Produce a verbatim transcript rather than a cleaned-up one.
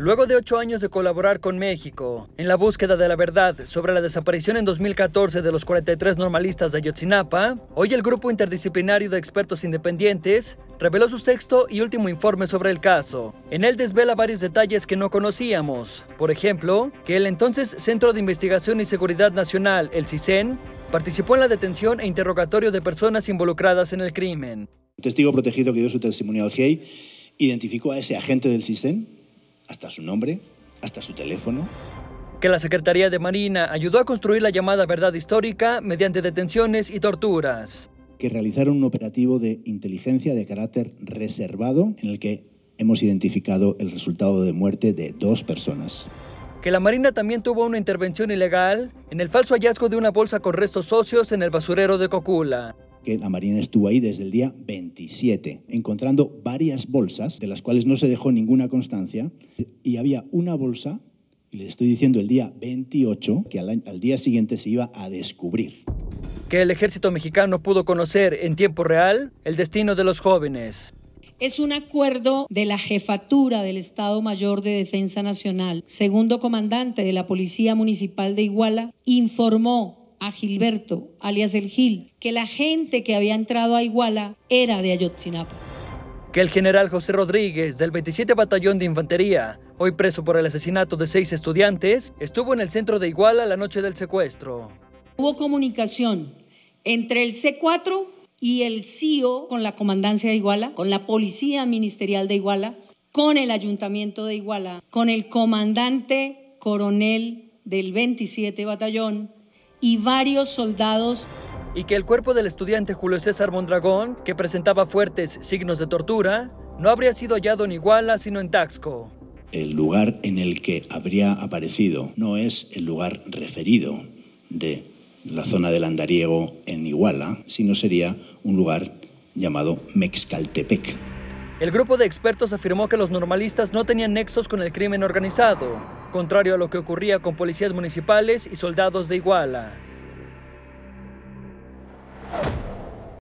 Luego de ocho años de colaborar con México en la búsqueda de la verdad sobre la desaparición en dos mil catorce de los cuarenta y tres normalistas de Ayotzinapa, hoy el Grupo Interdisciplinario de Expertos Independientes reveló su sexto y último informe sobre el caso. En él desvela varios detalles que no conocíamos. Por ejemplo, que el entonces Centro de Investigación y Seguridad Nacional, el CISEN, participó en la detención e interrogatorio de personas involucradas en el crimen. El testigo protegido que dio su testimonio al G I E I identificó a ese agente del CISEN, hasta su nombre, hasta su teléfono. Que la Secretaría de Marina ayudó a construir la llamada verdad histórica mediante detenciones y torturas. Que realizaron un operativo de inteligencia de carácter reservado en el que hemos identificado el resultado de muerte de dos personas. Que la Marina también tuvo una intervención ilegal en el falso hallazgo de una bolsa con restos óseos en el basurero de Cocula. Que la Marina estuvo ahí desde el día veintisiete, encontrando varias bolsas, de las cuales no se dejó ninguna constancia, y había una bolsa, y les estoy diciendo el día veintiocho, que al, al día siguiente se iba a descubrir. Que el ejército mexicano pudo conocer en tiempo real el destino de los jóvenes. Es un acuerdo de la jefatura del Estado Mayor de Defensa Nacional. Segundo comandante de la Policía Municipal de Iguala informó a Gilberto, alias el Gil, que la gente que había entrado a Iguala era de Ayotzinapa. Que el general José Rodríguez, del veintisiete Batallón de Infantería, hoy preso por el asesinato de seis estudiantes, estuvo en el centro de Iguala la noche del secuestro. Hubo comunicación entre el C cuatro y el C I O con la comandancia de Iguala, con la policía ministerial de Iguala, con el ayuntamiento de Iguala, con el comandante coronel del veintisiete Batallón y varios soldados. Y que el cuerpo del estudiante Julio César Mondragón, que presentaba fuertes signos de tortura, no habría sido hallado en Iguala, sino en Taxco. El lugar en el que habría aparecido no es el lugar referido de la zona del Andariego en Iguala, sino sería un lugar llamado Mexcaltepec. El grupo de expertos afirmó que los normalistas no tenían nexos con el crimen organizado, contrario a lo que ocurría con policías municipales y soldados de Iguala.